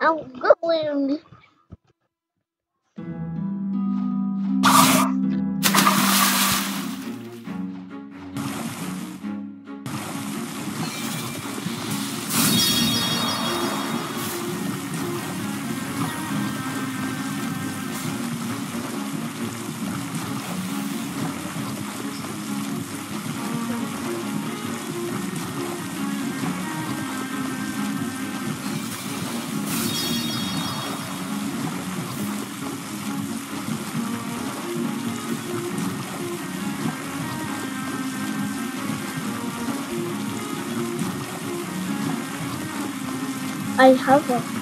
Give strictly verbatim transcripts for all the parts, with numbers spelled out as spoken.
I'm going. I have a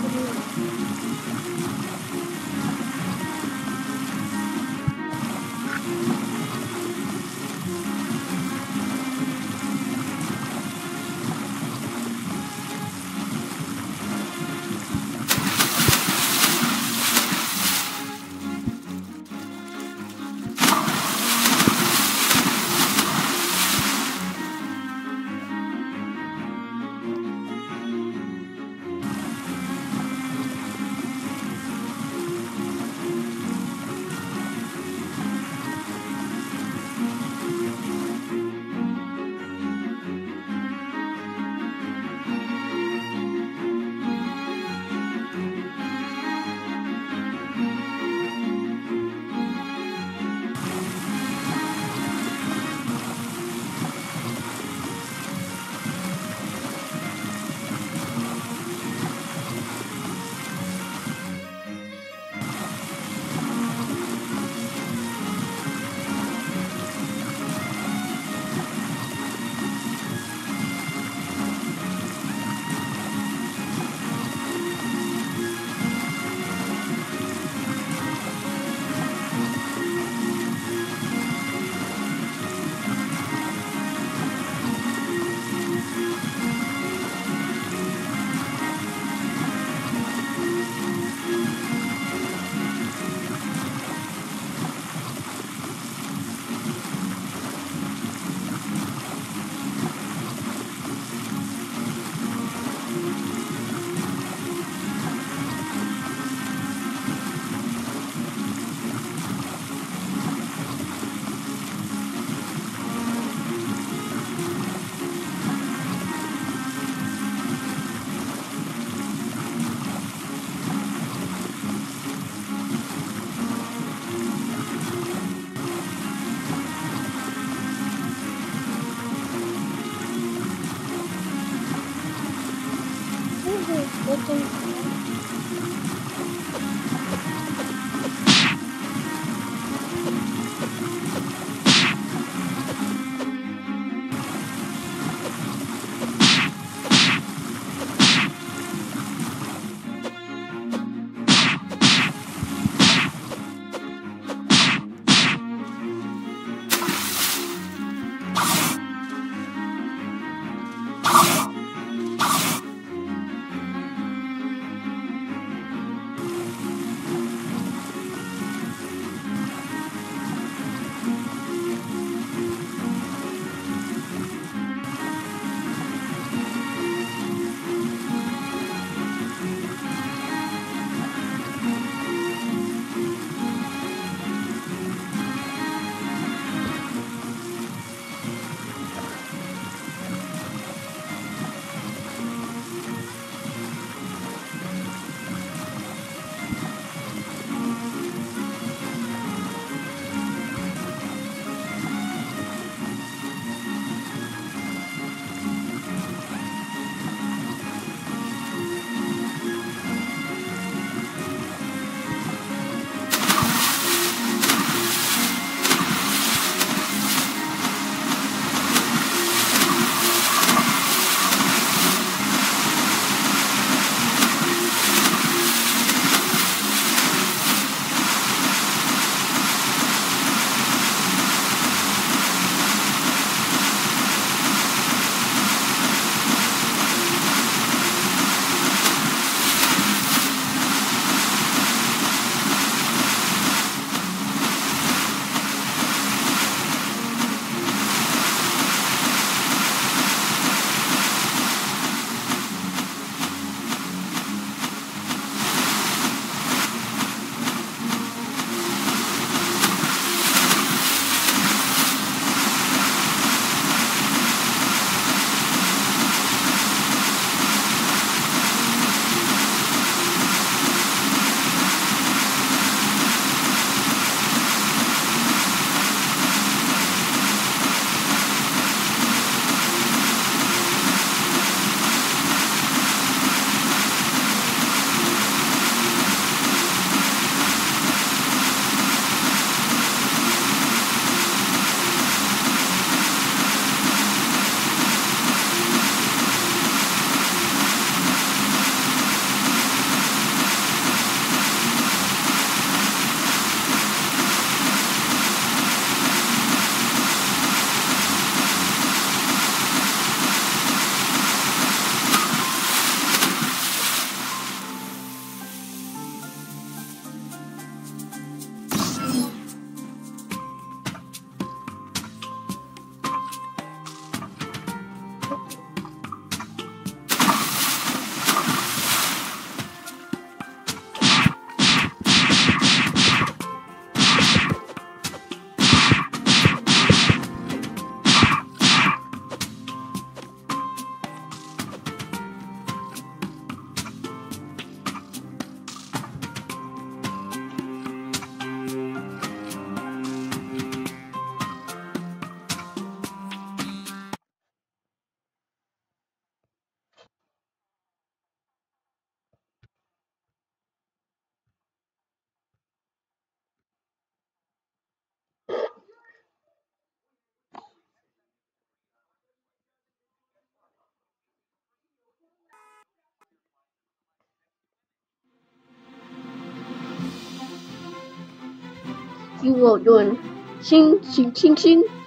you will doing. Sing, sing, sing, sing.